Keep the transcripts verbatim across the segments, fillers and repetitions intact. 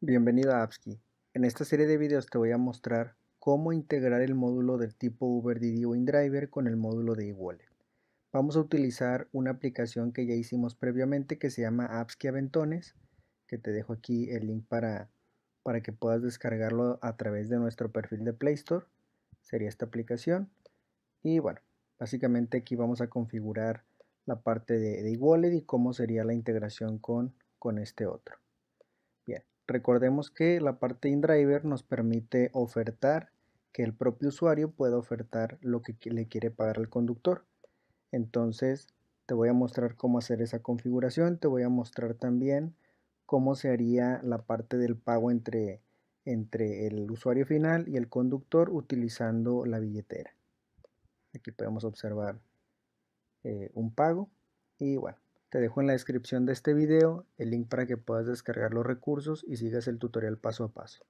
Bienvenido a Appzky. En esta serie de videos te voy a mostrar cómo integrar el módulo del tipo Uber, Didi o Indriver con el módulo de eWallet. Vamos a utilizar una aplicación que ya hicimos previamente que se llama Appsky Aventones, que te dejo aquí el link para, para que puedas descargarlo a través de nuestro perfil de Play Store. Sería esta aplicación. Y bueno, básicamente aquí vamos a configurar la parte de, de eWallet y cómo sería la integración con, con este otro. Bien. Recordemos que la parte Indriver nos permite ofertar, que el propio usuario pueda ofertar lo que le quiere pagar al conductor. Entonces te voy a mostrar cómo hacer esa configuración, te voy a mostrar también cómo se haría la parte del pago entre, entre el usuario final y el conductor utilizando la billetera. Aquí podemos observar eh, un pago y bueno. Te dejo en la descripción de este video el link para que puedas descargar los recursos y sigas el tutorial paso a paso.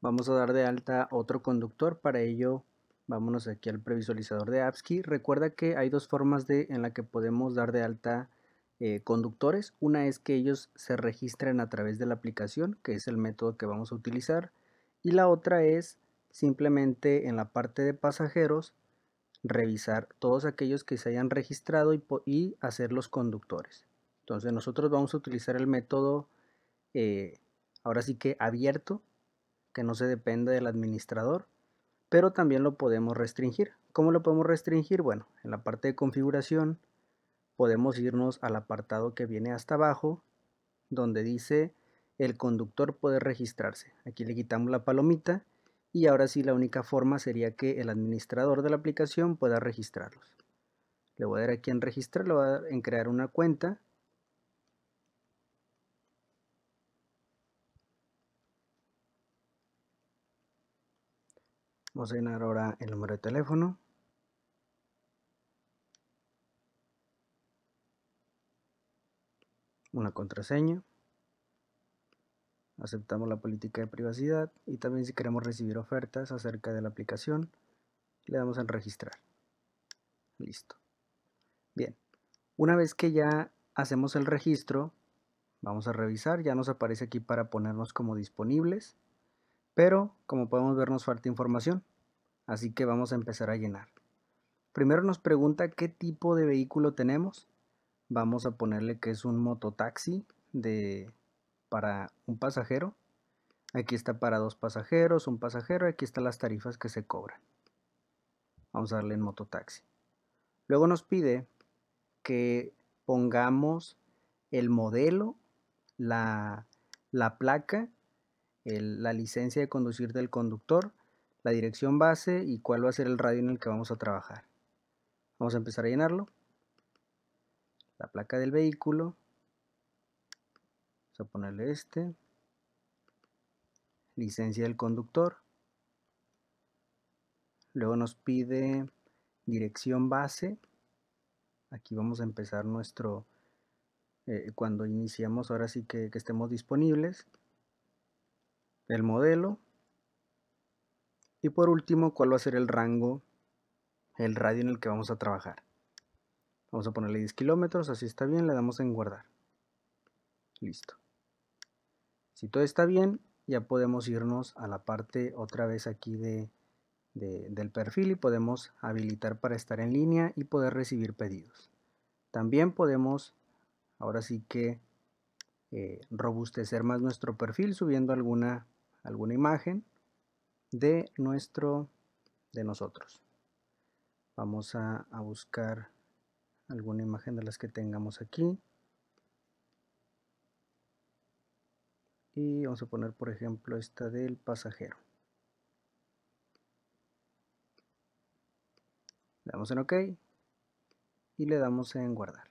Vamos a dar de alta otro conductor. Para ello, vámonos aquí al previsualizador de Appzky. Recuerda que hay dos formas de, en la que podemos dar de alta eh, conductores. Una es que ellos se registren a través de la aplicación, que es el método que vamos a utilizar. Y la otra es simplemente en la parte de pasajeros, revisar todos aquellos que se hayan registrado y, y hacer los conductores. Entonces nosotros vamos a utilizar el método eh, ahora sí que abierto, que no se depende del administrador, pero también lo podemos restringir. ¿Cómo lo podemos restringir? Bueno, en la parte de configuración podemos irnos al apartado que viene hasta abajo, donde dice el conductor puede registrarse. Aquí le quitamos la palomita. Y ahora sí, la única forma sería que el administrador de la aplicación pueda registrarlos. Le voy a dar aquí en registrar, le voy a dar en crear una cuenta. Vamos a llenar ahora el número de teléfono. Una contraseña. Aceptamos la política de privacidad y también si queremos recibir ofertas acerca de la aplicación, le damos en registrar. Listo. Bien, una vez que ya hacemos el registro, vamos a revisar, ya nos aparece aquí para ponernos como disponibles, pero como podemos ver nos falta información, así que vamos a empezar a llenar. Primero nos pregunta qué tipo de vehículo tenemos, vamos a ponerle que es un mototaxi de... para un pasajero, aquí está para dos pasajeros, un pasajero, aquí están las tarifas que se cobran. Vamos a darle en mototaxi. Luego nos pide que pongamos el modelo, la, la placa, el, la licencia de conducir del conductor, la dirección base y cuál va a ser el radio en el que vamos a trabajar. Vamos a empezar a llenarlo. La placa del vehículo. A ponerle este, licencia del conductor, luego nos pide dirección base, aquí vamos a empezar nuestro, eh, cuando iniciamos ahora sí que, que estemos disponibles, el modelo y por último cuál va a ser el rango, el radio en el que vamos a trabajar. Vamos a ponerle diez kilómetros, así está bien, le damos en guardar, listo. Si todo está bien, ya podemos irnos a la parte otra vez aquí de, de, del perfil y podemos habilitar para estar en línea y poder recibir pedidos. También podemos, ahora sí que, eh, robustecer más nuestro perfil subiendo alguna, alguna imagen de, nuestro, de nosotros. Vamos a, a buscar alguna imagen de las que tengamos aquí. Y vamos a poner por ejemplo esta del pasajero. Le damos en OK y le damos en guardar.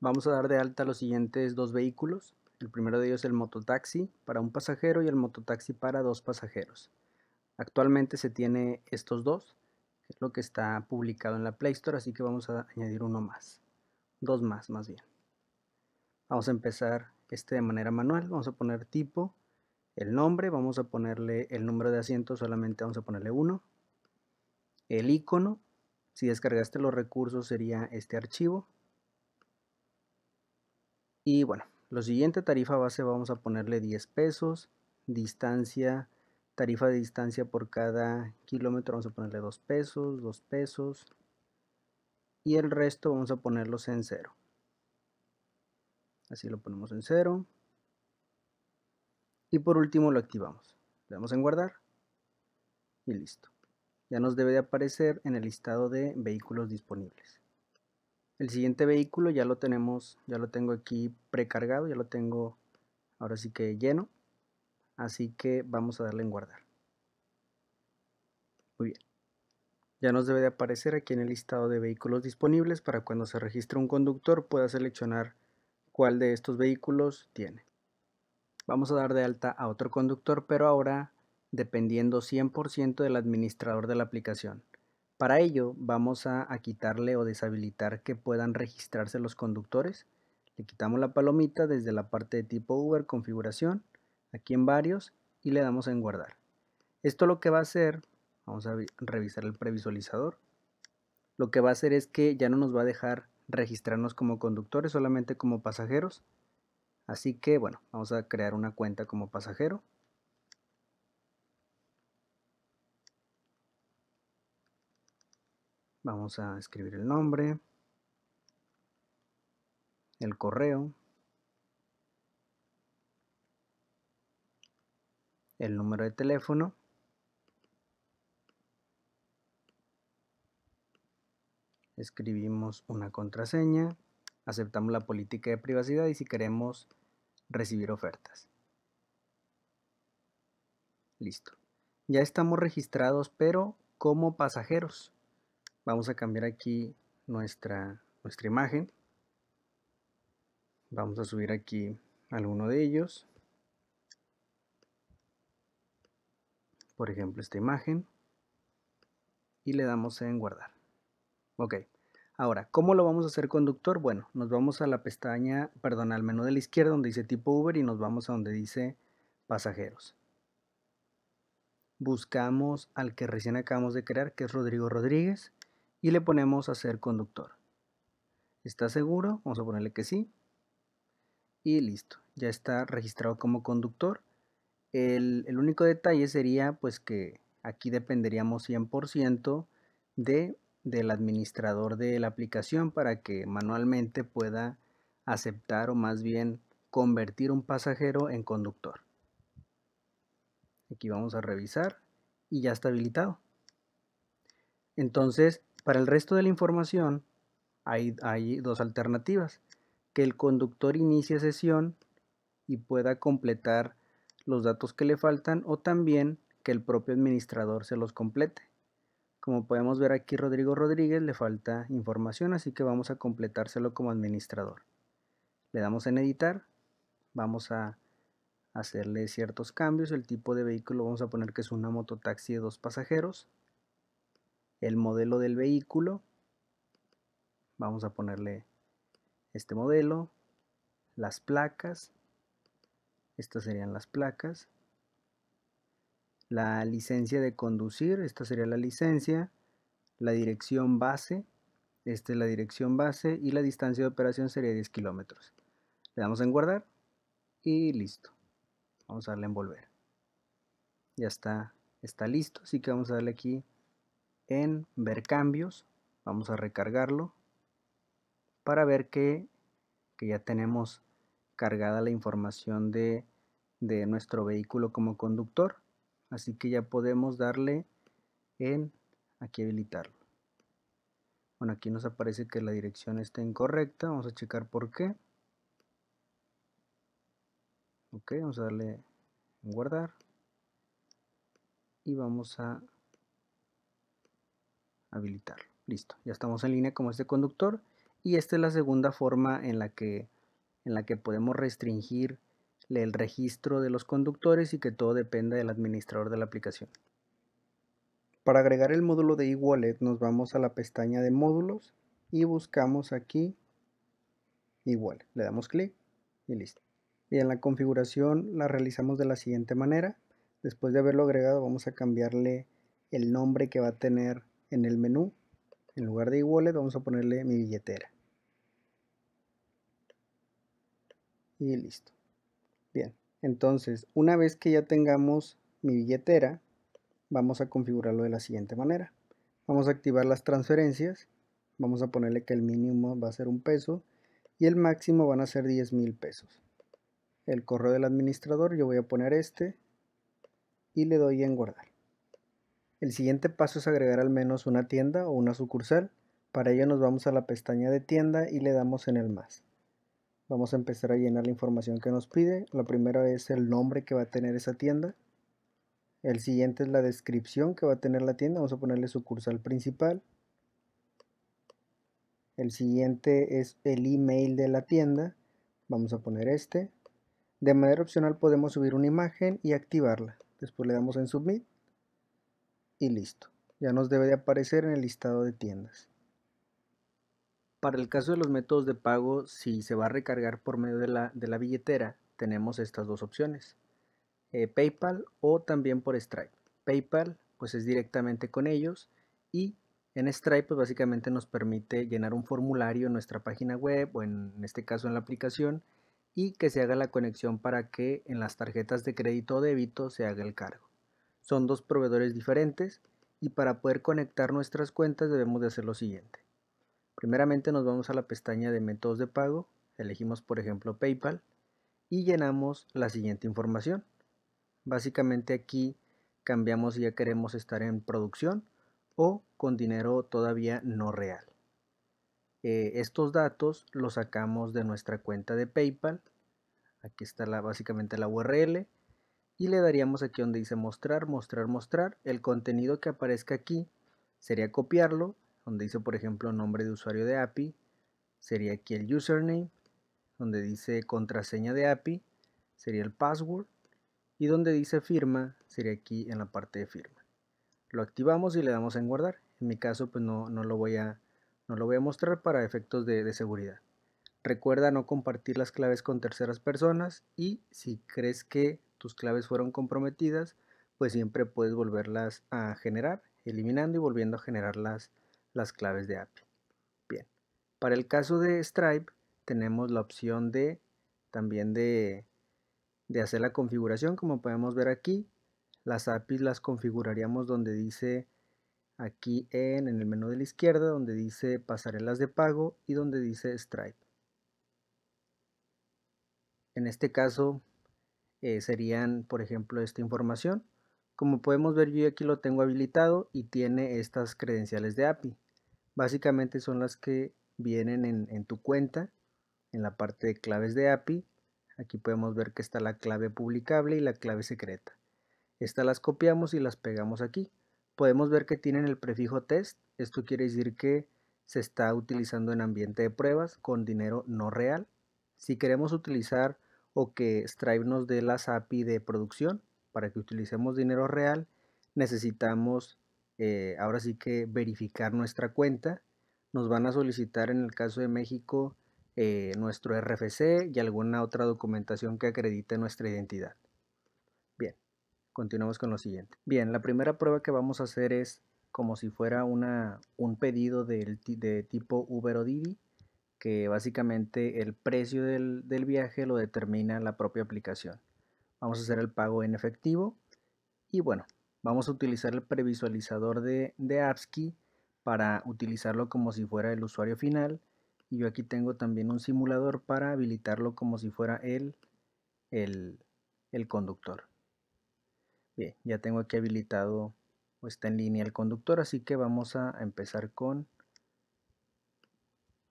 Vamos a dar de alta los siguientes dos vehículos. El primero de ellos es el mototaxi para un pasajero y el mototaxi para dos pasajeros. Actualmente se tiene estos dos, que es lo que está publicado en la Play Store, así que vamos a añadir uno más. Dos más, más bien. Vamos a empezar este de manera manual, vamos a poner tipo, el nombre, vamos a ponerle el número de asiento, solamente vamos a ponerle uno, el icono, si descargaste los recursos sería este archivo, y bueno, Lo siguiente, tarifa base, vamos a ponerle diez pesos. Distancia, tarifa de distancia por cada kilómetro, vamos a ponerle dos pesos, dos pesos. Y el resto vamos a ponerlos en cero. Así lo ponemos en cero. Y por último lo activamos. Le damos en guardar. Y listo. Ya nos debe de aparecer en el listado de vehículos disponibles. El siguiente vehículo ya lo tenemos, ya lo tengo aquí precargado, ya lo tengo ahora sí que lleno. Así que vamos a darle en guardar. Muy bien. Ya nos debe de aparecer aquí en el listado de vehículos disponibles para cuando se registre un conductor pueda seleccionar cuál de estos vehículos tiene. Vamos a dar de alta a otro conductor, pero ahora dependiendo cien por ciento del administrador de la aplicación. Para ello vamos a, a quitarle o deshabilitar que puedan registrarse los conductores. Le quitamos la palomita desde la parte de tipo Uber, configuración, aquí en varios, y le damos en guardar. Esto lo que va a hacer, vamos a revisar el previsualizador, lo que va a hacer es que ya no nos va a dejar registrarnos como conductores, solamente como pasajeros. Así que bueno, vamos a crear una cuenta como pasajero. Vamos a escribir el nombre, el correo, el número de teléfono . Escribimos una contraseña, aceptamos la política de privacidad y si queremos recibir ofertas. Listo. Ya estamos registrados, pero como pasajeros. Vamos a cambiar aquí nuestra, nuestra imagen. Vamos a subir aquí alguno de ellos. Por ejemplo, esta imagen. Y le damos en guardar. Ok, ahora, ¿cómo lo vamos a hacer conductor? Bueno, nos vamos a la pestaña, perdón, al menú de la izquierda donde dice tipo Uber y nos vamos a donde dice pasajeros. Buscamos al que recién acabamos de crear, que es Rodrigo Rodríguez, y le ponemos hacer conductor. ¿Está seguro? Vamos a ponerle que sí. Y listo, ya está registrado como conductor. El, el único detalle sería pues que aquí dependeríamos cien por ciento de... del administrador de la aplicación para que manualmente pueda aceptar o más bien convertir un pasajero en conductor. Aquí vamos a revisar y ya está habilitado. Entonces, para el resto de la información hay, hay dos alternativas. Que el conductor inicie sesión y pueda completar los datos que le faltan o también que el propio administrador se los complete. Como podemos ver aquí, Rodrigo Rodríguez le falta información, así que vamos a completárselo como administrador. Le damos en editar, vamos a hacerle ciertos cambios. El tipo de vehículo vamos a poner que es una mototaxi de dos pasajeros. El modelo del vehículo, vamos a ponerle este modelo. Las placas, estas serían las placas. La licencia de conducir, esta sería la licencia, la dirección base, esta es la dirección base y la distancia de operación sería diez kilómetros. Le damos en guardar y listo. Vamos a darle en volver. Ya está, está listo, así que vamos a darle aquí en ver cambios. Vamos a recargarlo para ver que, que ya tenemos cargada la información de, de nuestro vehículo como conductor. Así que ya podemos darle en aquí habilitarlo. Bueno, aquí nos aparece que la dirección está incorrecta. Vamos a checar por qué. Ok, vamos a darle en guardar. Y vamos a habilitarlo. Listo, ya estamos en línea como este conductor. Y esta es la segunda forma en la que, en la que podemos restringir el registro de los conductores y que todo dependa del administrador de la aplicación. Para agregar el módulo de eWallet nos vamos a la pestaña de módulos y buscamos aquí eWallet. Le damos clic y listo. Y en la configuración la realizamos de la siguiente manera. Después de haberlo agregado vamos a cambiarle el nombre que va a tener en el menú. En lugar de eWallet vamos a ponerle mi billetera. y listo. Bien, entonces una vez que ya tengamos mi billetera, vamos a configurarlo de la siguiente manera. Vamos a activar las transferencias, vamos a ponerle que el mínimo va a ser un peso y el máximo van a ser diez mil pesos. El correo del administrador yo voy a poner este y le doy en guardar. El siguiente paso es agregar al menos una tienda o una sucursal. Para ello nos vamos a la pestaña de tienda y le damos en el más. Vamos a empezar a llenar la información que nos pide. La primera es el nombre que va a tener esa tienda. El siguiente es la descripción que va a tener la tienda. Vamos a ponerle sucursal principal. El siguiente es el email de la tienda. Vamos a poner este. De manera opcional podemos subir una imagen y activarla. Después le damos en submit. Y listo, ya nos debe de aparecer en el listado de tiendas. Para el caso de los métodos de pago, si se va a recargar por medio de la, de la billetera, tenemos estas dos opciones, eh, PayPal o también por Stripe. PayPal pues es directamente con ellos y en Stripe pues básicamente nos permite llenar un formulario en nuestra página web o en, en este caso en la aplicación y que se haga la conexión para que en las tarjetas de crédito o débito se haga el cargo. Son dos proveedores diferentes y para poder conectar nuestras cuentas debemos de hacer lo siguiente. Primeramente nos vamos a la pestaña de métodos de pago, elegimos por ejemplo PayPal y llenamos la siguiente información. Básicamente aquí cambiamos si ya queremos estar en producción o con dinero todavía no real. Eh, estos datos los sacamos de nuestra cuenta de PayPal. Aquí está la, básicamente la U R L. Y le daríamos aquí donde dice mostrar, mostrar, mostrar. El contenido que aparezca aquí sería copiarlo, donde dice por ejemplo nombre de usuario de A P I, sería aquí el username, donde dice contraseña de A P I, sería el password, y donde dice firma, sería aquí en la parte de firma. Lo activamos y le damos en guardar. En mi caso pues no, no, lo, voy a, no lo voy a mostrar para efectos de, de seguridad. Recuerda no compartir las claves con terceras personas y si crees que tus claves fueron comprometidas, pues siempre puedes volverlas a generar, eliminando y volviendo a generar las, las claves de A P I. Bien, para el caso de Stripe tenemos la opción de también de, de hacer la configuración, como podemos ver aquí. Las A P Is las configuraríamos donde dice aquí en, en el menú de la izquierda, donde dice pasarelas de pago y donde dice Stripe. En este caso Eh, serían por ejemplo esta información. Como podemos ver, yo aquí lo tengo habilitado y tiene estas credenciales de A P I. Básicamente son las que vienen en, en tu cuenta en la parte de claves de A P I. Aquí podemos ver que está la clave publicable y la clave secreta. Estas las copiamos y las pegamos aquí. Podemos ver que tienen el prefijo test. Esto quiere decir que se está utilizando en ambiente de pruebas con dinero no real. Si queremos utilizar o que Stripe nos dé las A P I de producción para que utilicemos dinero real, necesitamos eh, ahora sí que verificar nuestra cuenta. Nos van a solicitar en el caso de México eh, nuestro R F C y alguna otra documentación que acredite nuestra identidad. Bien, continuamos con lo siguiente. Bien, la primera prueba que vamos a hacer es como si fuera una, un pedido de, de tipo Uber o Didi, que básicamente el precio del, del viaje lo determina la propia aplicación. Vamos a hacer el pago en efectivo y bueno, vamos a utilizar el previsualizador de, de Appzky para utilizarlo como si fuera el usuario final, y yo aquí tengo también un simulador para habilitarlo como si fuera el, el, el conductor. Bien, ya tengo aquí habilitado o está en línea el conductor, así que vamos a empezar con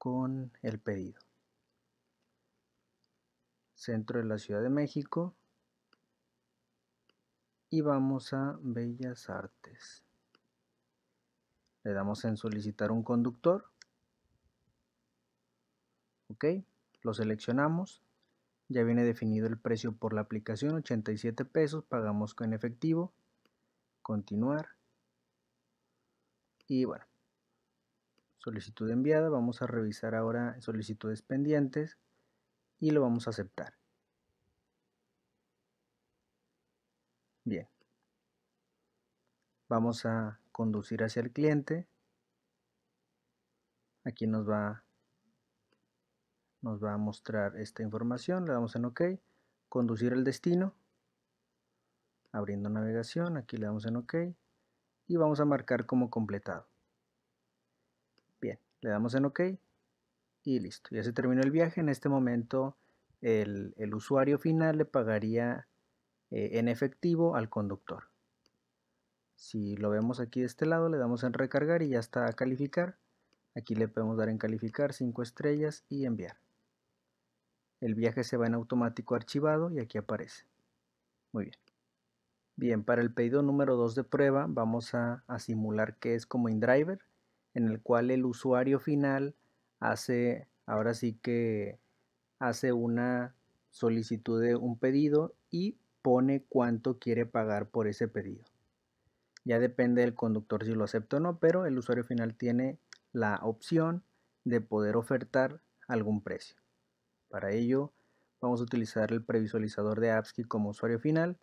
con el pedido. Centro de la Ciudad de México y vamos a Bellas Artes. Le damos en solicitar un conductor. Ok, lo seleccionamos. Ya viene definido el precio por la aplicación, ochenta y siete pesos, pagamos con efectivo. Continuar. Y bueno, solicitud enviada, vamos a revisar ahora solicitudes pendientes y lo vamos a aceptar. Bien, vamos a conducir hacia el cliente. Aquí nos va Nos va a mostrar esta información, le damos en OK, conducir al destino, abriendo navegación, aquí le damos en OK y vamos a marcar como completado. Bien, le damos en OK y listo, ya se terminó el viaje. En este momento el, el usuario final le pagaría eh, en efectivo al conductor. Si lo vemos aquí de este lado, le damos en recargar y ya está a calificar. Aquí le podemos dar en calificar cinco estrellas y enviar. El viaje se va en automático archivado y aquí aparece. Muy bien. Bien, para el pedido número dos de prueba vamos a, a simular que es como Indriver, en el cual el usuario final hace, ahora sí que hace una solicitud de un pedido y pone cuánto quiere pagar por ese pedido. Ya depende del conductor si lo acepta o no, pero el usuario final tiene la opción de poder ofertar algún precio. Para ello vamos a utilizar el previsualizador de Appzky como usuario final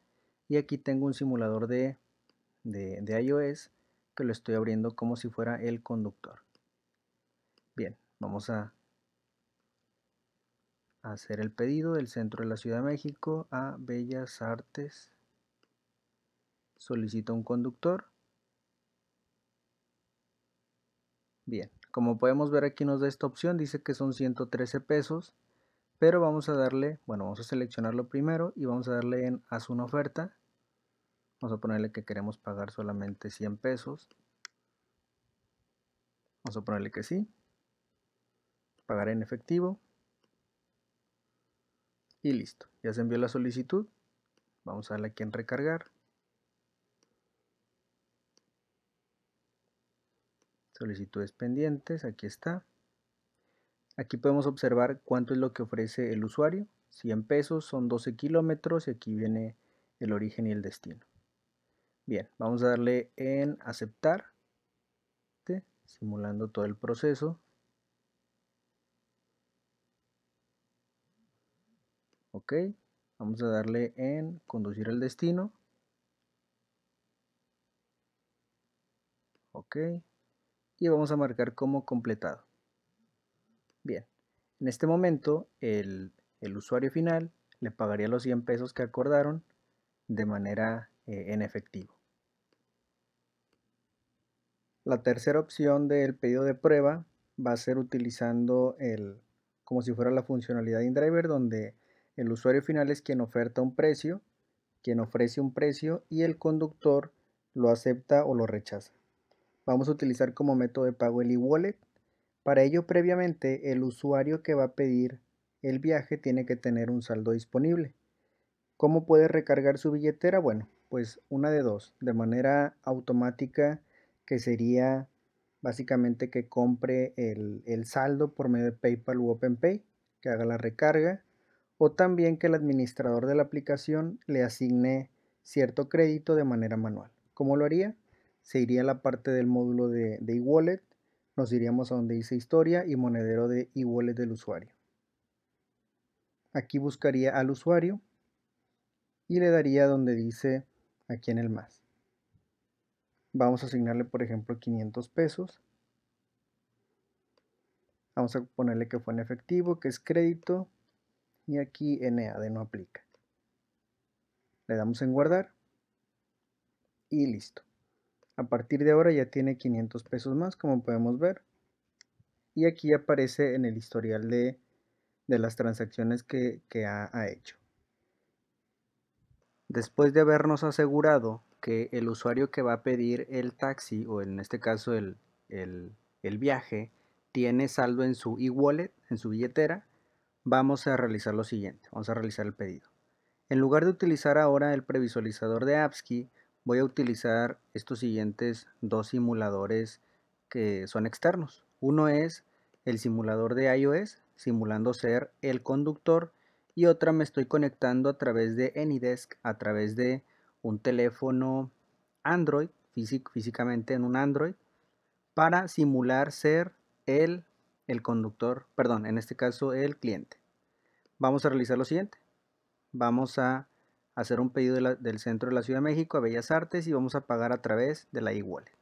y aquí tengo un simulador de, de, de iOS que lo estoy abriendo como si fuera el conductor. Bien, vamos a hacer el pedido del centro de la Ciudad de México a Bellas Artes. Solicito un conductor. Bien, como podemos ver aquí nos da esta opción, dice que son ciento trece pesos, pero vamos a darle, bueno, vamos a seleccionarlo primero y vamos a darle en haz una oferta. Vamos a ponerle que queremos pagar solamente cien pesos. Vamos a ponerle que sí. Pagar en efectivo. Y listo, ya se envió la solicitud. Vamos a darle aquí en recargar. Solicitudes pendientes, aquí está. Aquí podemos observar cuánto es lo que ofrece el usuario. cien pesos, son doce kilómetros y aquí viene el origen y el destino. Bien, vamos a darle en aceptar, simulando todo el proceso. Ok, vamos a darle en conducir al destino. Ok. Y vamos a marcar como completado. Bien, en este momento el, el usuario final le pagaría los cien pesos que acordaron de manera eh, en efectivo. La tercera opción del pedido de prueba va a ser utilizando el, como si fuera la funcionalidad de Indriver, donde el usuario final es quien oferta un precio, quien ofrece un precio y el conductor lo acepta o lo rechaza. Vamos a utilizar como método de pago el eWallet. Para ello, previamente, el usuario que va a pedir el viaje tiene que tener un saldo disponible. ¿Cómo puede recargar su billetera? Bueno, pues una de dos. De manera automática, que sería básicamente que compre el, el saldo por medio de PayPal u OpenPay, que haga la recarga, o también que el administrador de la aplicación le asigne cierto crédito de manera manual. ¿Cómo lo haría? Se iría a la parte del módulo de, de eWallet, nos iríamos a donde dice historia y monedero de eWallet del usuario. Aquí buscaría al usuario y le daría donde dice aquí en el más. Vamos a asignarle por ejemplo quinientos pesos. Vamos a ponerle que fue en efectivo, que es crédito y aquí N A D no aplica. Le damos en guardar y listo. A partir de ahora ya tiene quinientos pesos más, como podemos ver. Y aquí aparece en el historial de, de las transacciones que, que ha, ha hecho. Después de habernos asegurado que el usuario que va a pedir el taxi, o en este caso el, el, el viaje, tiene saldo en su eWallet, en su billetera, vamos a realizar lo siguiente. Vamos a realizar el pedido. En lugar de utilizar ahora el previsualizador de Appzky, voy a utilizar estos siguientes dos simuladores que son externos. Uno es el simulador de iOS, simulando ser el conductor, y otra me estoy conectando a través de Anydesk, a través de un teléfono Android, físic- físicamente en un Android, para simular ser el, el conductor, perdón, en este caso el cliente. Vamos a realizar lo siguiente. Vamos a hacer un pedido de la, del centro de la Ciudad de México a Bellas Artes y vamos a pagar a través de la eWallet.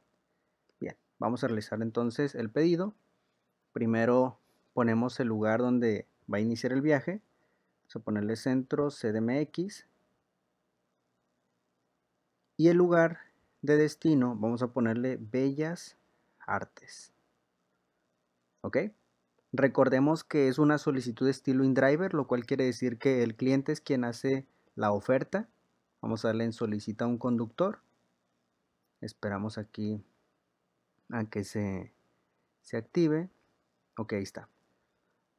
Bien, vamos a realizar entonces el pedido. Primero ponemos el lugar donde va a iniciar el viaje. Vamos a ponerle centro C D M X. Y el lugar de destino vamos a ponerle Bellas Artes. ¿Ok? Recordemos que es una solicitud de estilo Indriver, lo cual quiere decir que el cliente es quien hace la oferta. Vamos a darle en solicita a un conductor. Esperamos aquí a que se, se active. Ok, ahí está.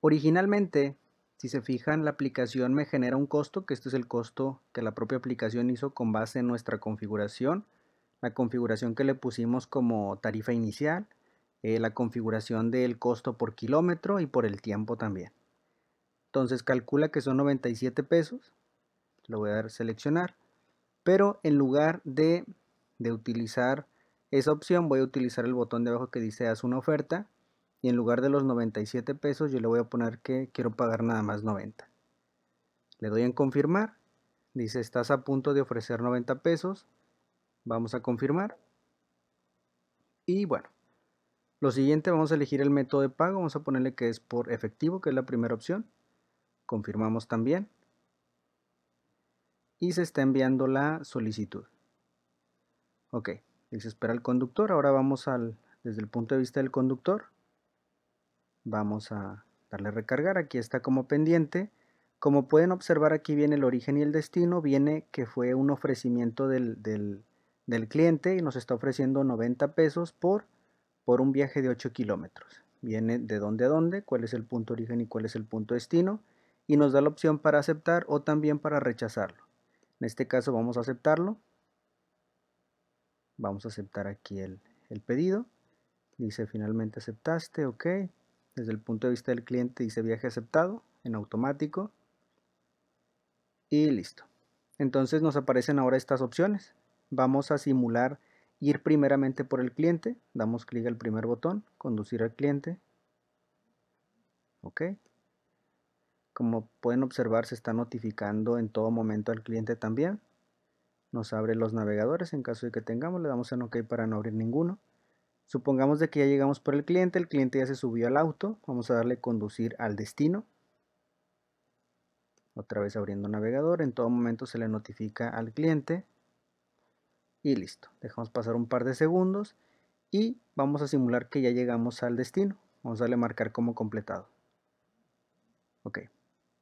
Originalmente, si se fijan, la aplicación me genera un costo, que este es el costo que la propia aplicación hizo con base en nuestra configuración, la configuración que le pusimos como tarifa inicial, eh, la configuración del costo por kilómetro y por el tiempo también. Entonces calcula que son noventa y siete pesos, lo voy a dar seleccionar, pero en lugar de, de utilizar esa opción voy a utilizar el botón de abajo que dice haz una oferta. Y en lugar de los noventa y siete pesos yo le voy a poner que quiero pagar nada más noventa. Le doy en confirmar. Dice estás a punto de ofrecer noventa pesos. Vamos a confirmar. Y bueno. Lo siguiente, vamos a elegir el método de pago. Vamos a ponerle que es por efectivo, que es la primera opción. Confirmamos también. Y se está enviando la solicitud. Ok. Dice espera al conductor. Ahora vamos al, desde el punto de vista del conductor. Vamos a darle a recargar, aquí está como pendiente. Como pueden observar, aquí viene el origen y el destino, viene que fue un ofrecimiento del, del, del cliente y nos está ofreciendo noventa pesos por, por un viaje de ocho kilómetros. Viene de dónde a dónde, cuál es el punto origen y cuál es el punto destino, y nos da la opción para aceptar o también para rechazarlo. En este caso vamos a aceptarlo. Vamos a aceptar aquí el, el pedido. Dice finalmente aceptaste, ok. Desde el punto de vista del cliente dice viaje aceptado, en automático. Y listo. Entonces nos aparecen ahora estas opciones. Vamos a simular ir primeramente por el cliente. Damos clic al primer botón, conducir al cliente. Ok. Como pueden observar, se está notificando en todo momento al cliente también. Nos abre los navegadores en caso de que tengamos. Le damos en OK para no abrir ninguno. Supongamos de que ya llegamos por el cliente, el cliente ya se subió al auto, vamos a darle conducir al destino. Otra vez abriendo navegador, en todo momento se le notifica al cliente. Y listo, dejamos pasar un par de segundos y vamos a simular que ya llegamos al destino. Vamos a darle marcar como completado. Ok,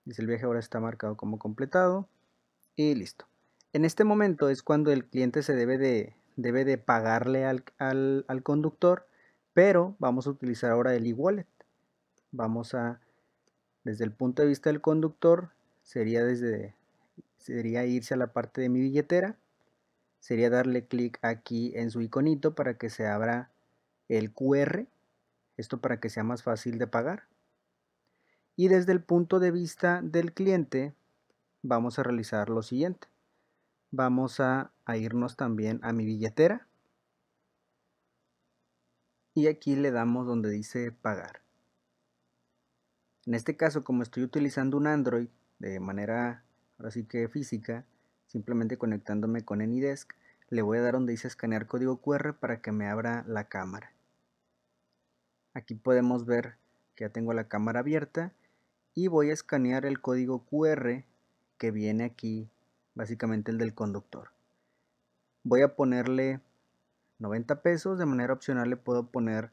dice el viaje ahora está marcado como completado y listo. En este momento es cuando el cliente se debe de... debe de pagarle al, al, al conductor, pero vamos a utilizar ahora el eWallet. Vamos a, desde el punto de vista del conductor, sería, desde, sería irse a la parte de mi billetera, sería darle clic aquí en su iconito para que se abra el Q R, esto para que sea más fácil de pagar. Y desde el punto de vista del cliente, vamos a realizar lo siguiente. Vamos a, a irnos también a mi billetera y aquí le damos donde dice pagar. En este caso, como estoy utilizando un Android de manera ahora sí que física, simplemente conectándome con Anydesk, le voy a dar donde dice escanear código Q R para que me abra la cámara. Aquí podemos ver que ya tengo la cámara abierta y voy a escanear el código Q R que viene aquí. Básicamente el del conductor. Voy a ponerle noventa pesos. De manera opcional le puedo poner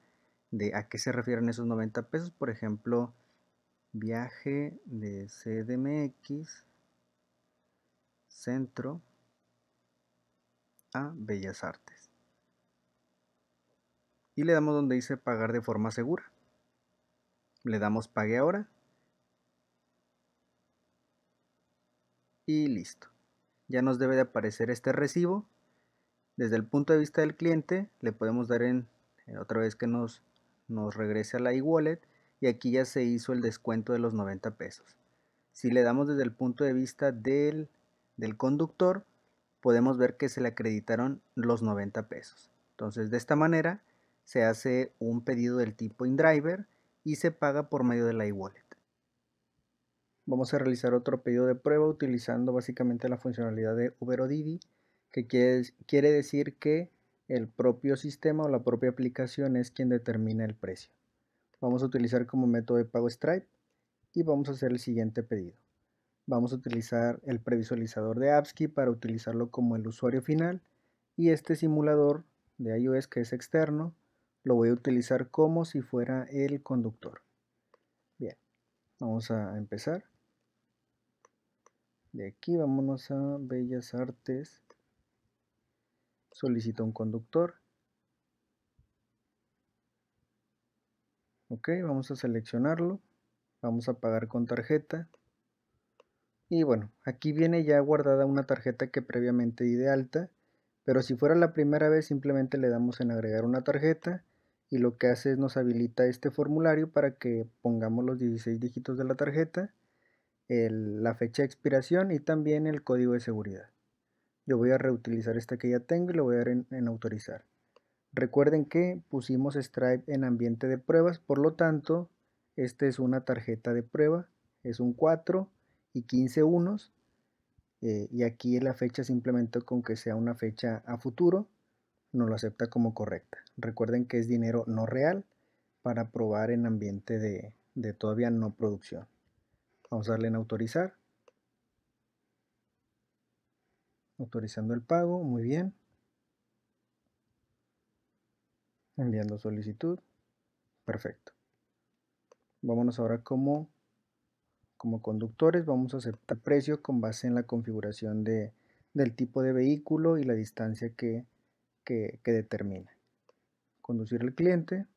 de a qué se refieren esos noventa pesos. Por ejemplo, viaje de C D M X centro a Bellas Artes. Y le damos donde dice pagar de forma segura. Le damos pague ahora. Y listo. Ya nos debe de aparecer este recibo. Desde el punto de vista del cliente le podemos dar en, en otra vez que nos, nos regrese a la eWallet y aquí ya se hizo el descuento de los noventa pesos. Si le damos desde el punto de vista del, del conductor, podemos ver que se le acreditaron los noventa pesos. Entonces de esta manera se hace un pedido del tipo InDriver y se paga por medio de la eWallet. Vamos a realizar otro pedido de prueba utilizando básicamente la funcionalidad de Uber o Didi, que quiere decir que el propio sistema o la propia aplicación es quien determina el precio. Vamos a utilizar como método de pago Stripe y vamos a hacer el siguiente pedido. Vamos a utilizar el previsualizador de Appzky para utilizarlo como el usuario final, y este simulador de iOS, que es externo, lo voy a utilizar como si fuera el conductor. Bien, vamos a empezar. De aquí vámonos a Bellas Artes. Solicito un conductor. Ok, vamos a seleccionarlo. Vamos a pagar con tarjeta. Y bueno, aquí viene ya guardada una tarjeta que previamente di de alta. Pero si fuera la primera vez, simplemente le damos en agregar una tarjeta. Y lo que hace es nos habilita este formulario para que pongamos los dieciséis dígitos de la tarjeta, El, la fecha de expiración y también el código de seguridad. Yo voy a reutilizar esta que ya tengo y lo voy a dar en, en autorizar. Recuerden que pusimos Stripe en ambiente de pruebas, por lo tanto, esta es una tarjeta de prueba, es un cuatro y quince unos, eh, y aquí la fecha simplemente con que sea una fecha a futuro, nos lo acepta como correcta. Recuerden que es dinero no real para probar en ambiente de, de todavía no producción. Vamos a darle en autorizar. Autorizando el pago, muy bien. Enviando solicitud. Perfecto. Vámonos ahora como, como conductores. Vamos a aceptar precio con base en la configuración de, del tipo de vehículo y la distancia que, que, que determina. Conducir al cliente.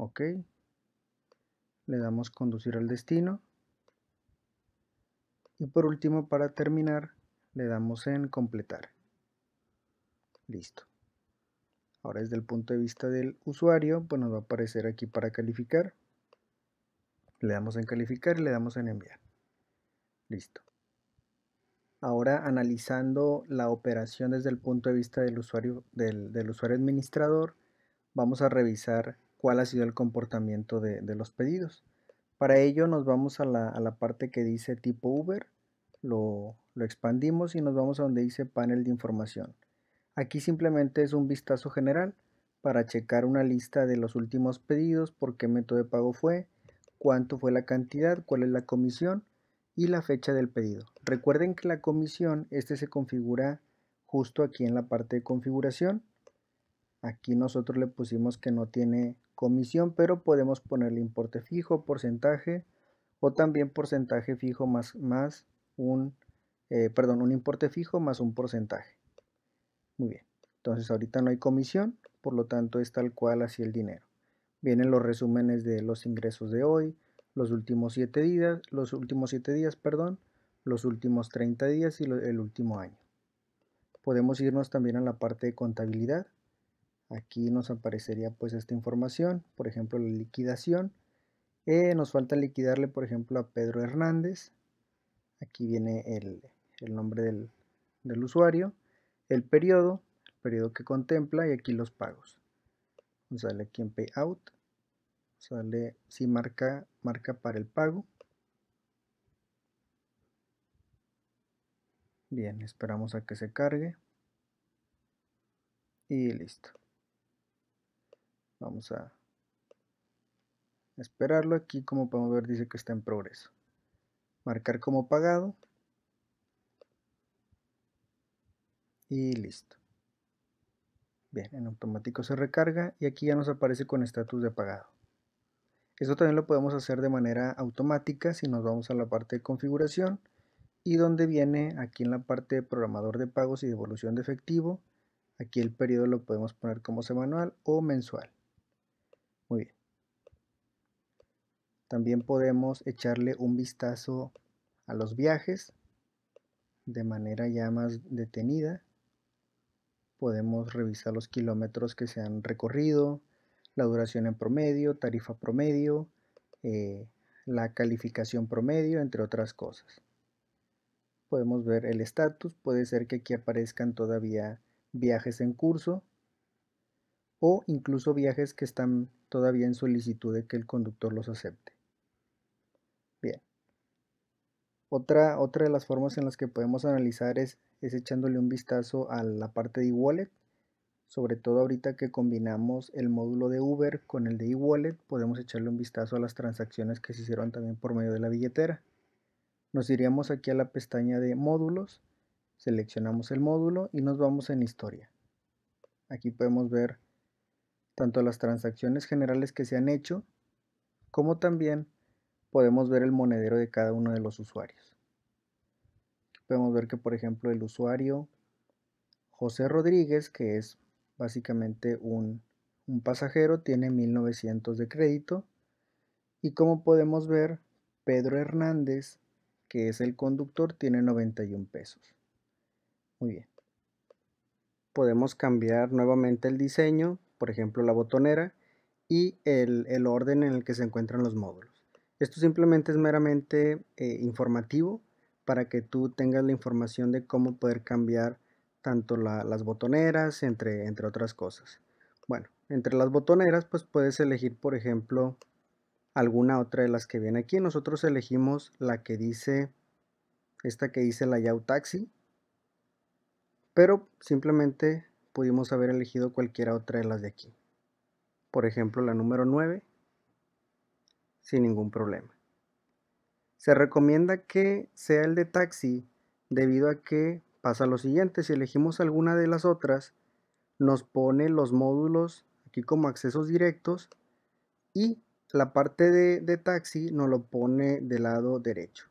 Ok, le damos conducir al destino y por último, para terminar, le damos en completar. Listo. Ahora, desde el punto de vista del usuario, pues nos va a aparecer aquí para calificar. Le damos en calificar y le damos en enviar. Listo. Ahora, analizando la operación desde el punto de vista del usuario, del, del usuario administrador, vamos a revisar cuál ha sido el comportamiento de, de los pedidos. Para ello nos vamos a la, a la parte que dice tipo Uber, lo, lo expandimos y nos vamos a donde dice panel de información. Aquí simplemente es un vistazo general para checar una lista de los últimos pedidos, por qué método de pago fue, cuánto fue la cantidad, cuál es la comisión y la fecha del pedido. Recuerden que la comisión, este se configura justo aquí en la parte de configuración. Aquí nosotros le pusimos que no tiene comisión, pero podemos ponerle importe fijo, porcentaje o también porcentaje fijo más, más un, eh, perdón, un importe fijo más un porcentaje. Muy bien, entonces ahorita no hay comisión, por lo tanto es tal cual así el dinero. Vienen los resúmenes de los ingresos de hoy, los últimos siete días, los últimos siete días, perdón, los últimos treinta días y lo, el último año. Podemos irnos también a la parte de contabilidad. Aquí nos aparecería pues esta información, por ejemplo la liquidación. Eh, nos falta liquidarle por ejemplo a Pedro Hernández. Aquí viene el, el nombre del, del usuario, el periodo, el periodo que contempla y aquí los pagos. Vamos a darle aquí en Payout, vamos a darle si marca, marca para el pago. Bien, esperamos a que se cargue y listo. Vamos a esperarlo. Aquí como podemos ver dice que está en progreso. Marcar como pagado. Y listo. Bien, en automático se recarga y aquí ya nos aparece con estatus de pagado. Esto también lo podemos hacer de manera automática si nos vamos a la parte de configuración y donde viene aquí en la parte de programador de pagos y devolución de efectivo. Aquí el periodo lo podemos poner como semanal o mensual. Muy bien. También podemos echarle un vistazo a los viajes de manera ya más detenida. Podemos revisar los kilómetros que se han recorrido, la duración en promedio, tarifa promedio, eh, la calificación promedio, entre otras cosas. Podemos ver el estatus, puede ser que aquí aparezcan todavía viajes en curso o incluso viajes que están todavía en solicitud de que el conductor los acepte. Bien, otra, otra de las formas en las que podemos analizar es, es echándole un vistazo a la parte de eWallet. sobre todo ahorita que combinamos el módulo de Uber con el de eWallet, podemos echarle un vistazo a las transacciones que se hicieron también por medio de la billetera. Nos iríamos aquí a la pestaña de módulos, seleccionamos el módulo y nos vamos en historia. Aquí podemos ver tanto las transacciones generales que se han hecho, como también podemos ver el monedero de cada uno de los usuarios. Aquí podemos ver que, por ejemplo, el usuario José Rodríguez, que es básicamente un, un pasajero, tiene mil novecientos de crédito. Y como podemos ver, Pedro Hernández, que es el conductor, tiene noventa y un pesos. Muy bien. Podemos cambiar nuevamente el diseño, por ejemplo la botonera y el, el orden en el que se encuentran los módulos. Esto simplemente es meramente eh, informativo para que tú tengas la información de cómo poder cambiar tanto la, las botoneras, entre, entre otras cosas. Bueno, entre las botoneras pues puedes elegir, por ejemplo, alguna otra de las que viene aquí. Nosotros elegimos la que dice, esta que dice la Yao Taxi, pero simplemente pudimos haber elegido cualquiera otra de las de aquí. Por ejemplo, la número nueve, sin ningún problema. Se recomienda que sea el de taxi debido a que pasa lo siguiente: si elegimos alguna de las otras, nos pone los módulos aquí como accesos directos y la parte de, de taxi nos lo pone del lado derecho.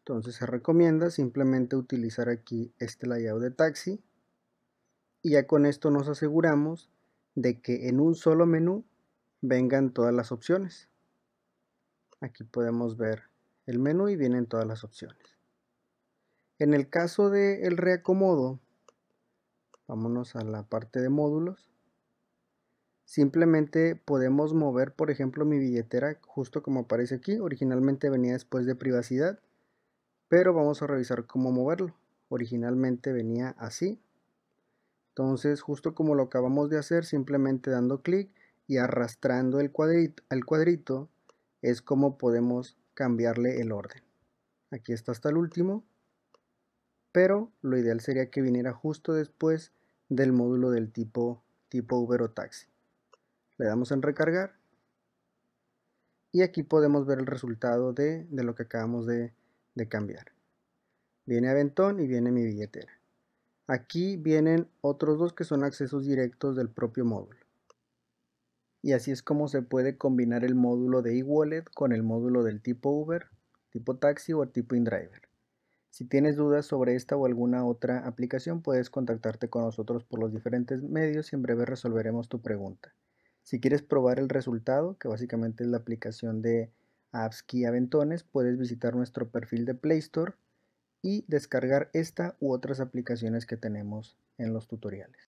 Entonces se recomienda simplemente utilizar aquí este layout de taxi y ya con esto nos aseguramos de que en un solo menú vengan todas las opciones. Aquí podemos ver el menú y vienen todas las opciones. En el caso del reacomodo, vámonos a la parte de módulos. Simplemente podemos mover, por ejemplo, mi billetera justo como aparece aquí. Originalmente venía después de privacidad, pero vamos a revisar cómo moverlo. Originalmente venía así. Entonces, justo como lo acabamos de hacer, simplemente dando clic y arrastrando el cuadrito, el cuadrito es como podemos cambiarle el orden. Aquí está hasta el último, pero lo ideal sería que viniera justo después del módulo del tipo, tipo Uber o taxi. Le damos en recargar y aquí podemos ver el resultado de, de lo que acabamos de, de cambiar. Viene Aventón y viene mi billetera. Aquí vienen otros dos que son accesos directos del propio módulo. Y así es como se puede combinar el módulo de eWallet con el módulo del tipo Uber, tipo taxi o tipo Indriver. Si tienes dudas sobre esta o alguna otra aplicación, puedes contactarte con nosotros por los diferentes medios y en breve resolveremos tu pregunta. Si quieres probar el resultado, que básicamente es la aplicación de Appsky Aventones, puedes visitar nuestro perfil de Play Store y descargar esta u otras aplicaciones que tenemos en los tutoriales.